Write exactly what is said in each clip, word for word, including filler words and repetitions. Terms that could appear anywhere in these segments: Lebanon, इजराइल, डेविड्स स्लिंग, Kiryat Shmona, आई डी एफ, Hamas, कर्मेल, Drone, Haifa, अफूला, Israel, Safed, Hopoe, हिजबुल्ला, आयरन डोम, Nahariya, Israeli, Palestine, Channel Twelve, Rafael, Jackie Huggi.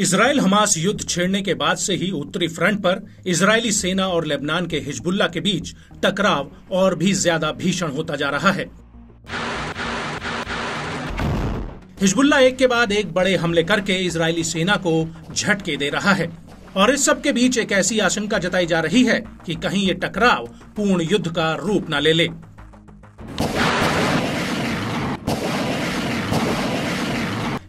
Israel Hamas युद्ध छेड़ने के बाद से ही उत्तरी फ्रंट पर इजरायली सेना और लेबनान के हिजबुल्ला के बीच टकराव और भी ज्यादा भीषण होता जा रहा है। हिजबुल्ला एक के बाद एक बड़े हमले करके इजरायली सेना को झटके दे रहा है और इस सब के बीच एक ऐसी आशंका जताई जा रही है कि कहीं ये टकराव पूर्ण युद्ध का रूप न ले ले।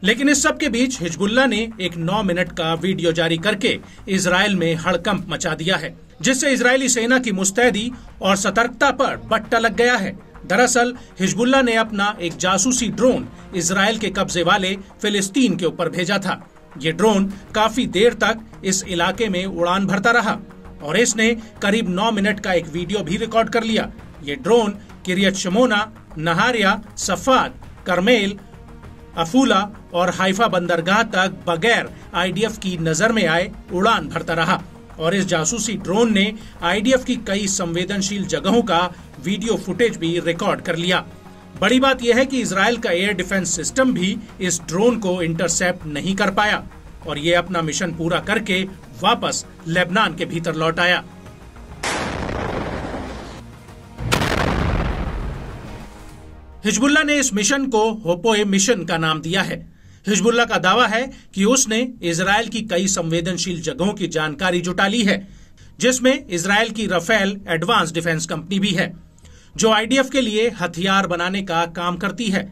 लेकिन इस सब के बीच हिजबुल्ला ने एक नौ मिनट का वीडियो जारी करके इजराइल में हड़कंप मचा दिया है, जिससे इजरायली सेना की मुस्तैदी और सतर्कता पर बट्टा लग गया है। दरअसल हिजबुल्ला ने अपना एक जासूसी ड्रोन इजराइल के कब्जे वाले फिलिस्तीन के ऊपर भेजा था। ये ड्रोन काफी देर तक इस इलाके में उड़ान भरता रहा और इसने करीब नौ मिनट का एक वीडियो भी रिकॉर्ड कर लिया। ये drone Kiryat Shmona, Nahariya, Safed, कर्मेल, अफूला और हाइफा बंदरगाह तक बगैर आई डी एफ की नजर में आए उड़ान भरता रहा और इस जासूसी ड्रोन ने आई डी एफ की कई संवेदनशील जगहों का वीडियो फुटेज भी रिकॉर्ड कर लिया। बड़ी बात यह है कि इजराइल का एयर डिफेंस सिस्टम भी इस ड्रोन को इंटरसेप्ट नहीं कर पाया और ये अपना मिशन पूरा करके वापस लेबनान के भीतर लौट आया। हिजबुल्ला ने इस मिशन को होपोए मिशन का नाम दिया है। हिजबुल्ला का दावा है कि उसने इजराइल की कई संवेदनशील जगहों की जानकारी जुटा ली है, जिसमें इजराइल की राफेल एडवांस डिफेंस कंपनी भी है, जो आई डी एफ के लिए हथियार बनाने का काम करती है।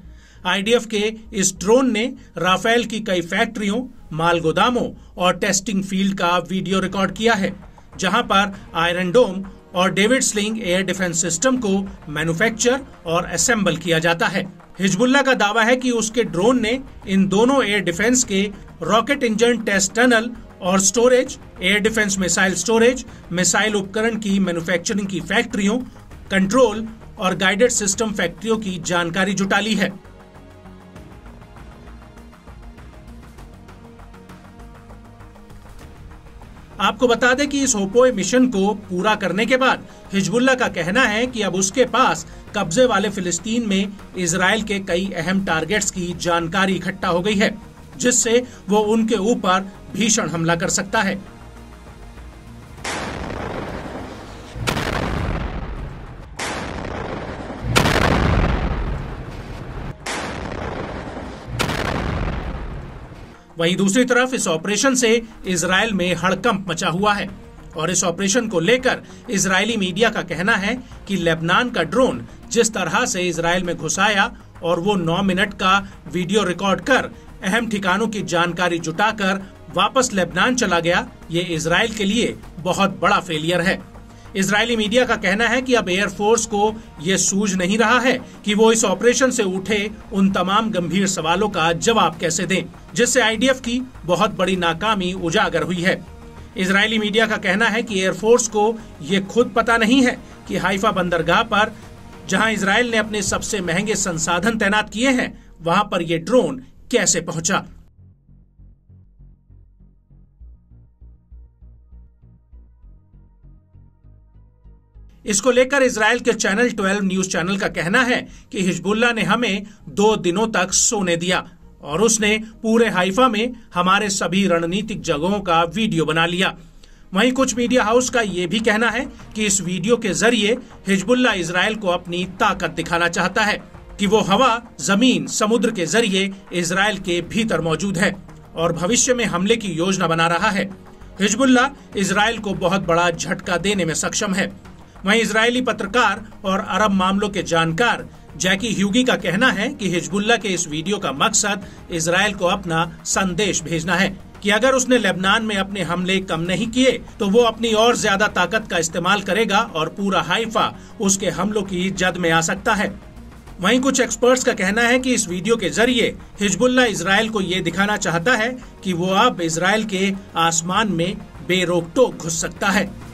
आई डी एफ के इस ड्रोन ने राफेल की कई फैक्ट्रियों, माल गोदामों और टेस्टिंग फील्ड का वीडियो रिकॉर्ड किया है, जहां पर आयरन डोम और डेविड्स स्लिंग air defence system को मैन्युफैक्चर और असेंबल किया जाता है। हिजबुल्ला का दावा है कि उसके ड्रोन ने इन दोनों एयर डिफेंस के रॉकेट इंजन टेस्ट टनल और storage, air defence missile storage, missile उपकरण की मैन्युफैक्चरिंग की फैक्ट्रियों, कंट्रोल और गाइडेड सिस्टम फैक्ट्रियों की जानकारी जुटा ली है। आपको बता दें कि इस होपोए मिशन को पूरा करने के बाद हिजबुल्ला का कहना है कि अब उसके पास कब्जे वाले फिलिस्तीन में इजराइल के कई अहम टारगेट्स की जानकारी इकट्ठा हो गई है, जिससे वो उनके ऊपर भीषण हमला कर सकता है। वहीं दूसरी तरफ इस ऑपरेशन से इजराइल में हड़कंप मचा हुआ है और इस ऑपरेशन को लेकर इजरायली मीडिया का कहना है कि लेबनान का ड्रोन जिस तरह से इजराइल में घुस आया और वो नौ मिनट का वीडियो रिकॉर्ड कर अहम ठिकानों की जानकारी जुटाकर वापस लेबनान चला गया, ये इजराइल के लिए बहुत बड़ा फेलियर है। इजरायली मीडिया का कहना है कि अब एयरफोर्स को ये सूझ नहीं रहा है कि वो इस ऑपरेशन से उठे उन तमाम गंभीर सवालों का जवाब कैसे दें, जिससे आई डी एफ की बहुत बड़ी नाकामी उजागर हुई है। इजरायली मीडिया का कहना है कि एयरफोर्स को ये खुद पता नहीं है कि हाइफा बंदरगाह पर, जहां इजराइल ने अपने सबसे महंगे संसाधन तैनात किए हैं, वहां पर यह ड्रोन कैसे पहुंचा। इसको लेकर इजराइल के चैनल ट्वेल्व न्यूज चैनल का कहना है कि हिजबुल्ला ने हमें दो दिनों तक सोने दिया और उसने पूरे हाइफा में हमारे सभी रणनीतिक जगहों का वीडियो बना लिया। वहीं कुछ मीडिया हाउस का ये भी कहना है कि इस वीडियो के जरिए हिजबुल्ला इजराइल को अपनी ताकत दिखाना चाहता है कि वो हवा, जमीन, समुद्र के जरिए इजराइल के भीतर मौजूद है और भविष्य में हमले की योजना बना रहा है। हिजबुल्ला इजराइल को बहुत बड़ा झटका देने में सक्षम है। वहीं इजरायली पत्रकार और अरब मामलों के जानकार जैकी ह्यूगी का कहना है कि हिजबुल्ला के इस वीडियो का मकसद इजरायल को अपना संदेश भेजना है कि अगर उसने लेबनान में अपने हमले कम नहीं किए तो वो अपनी और ज्यादा ताकत का इस्तेमाल करेगा और पूरा हाइफा उसके हमलों की जद में आ सकता है। वहीं कुछ एक्सपर्ट्स का कहना है कि इस वीडियो के जरिए हिजबुल्ला इजरायल को ये दिखाना चाहता है कि वो अब इजरायल के आसमान में बेरोक टोक घुस सकता है।